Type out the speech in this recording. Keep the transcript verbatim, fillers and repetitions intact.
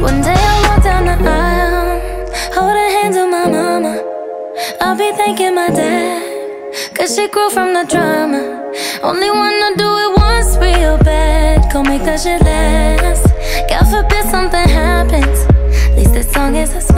One day I'll walk down the aisle, holding hands with my mama. I'll be thanking my dad, cause she grew from the drama. Only wanna do it once real bad, go make that shit last. God forbid something happens, at least this song is a smile.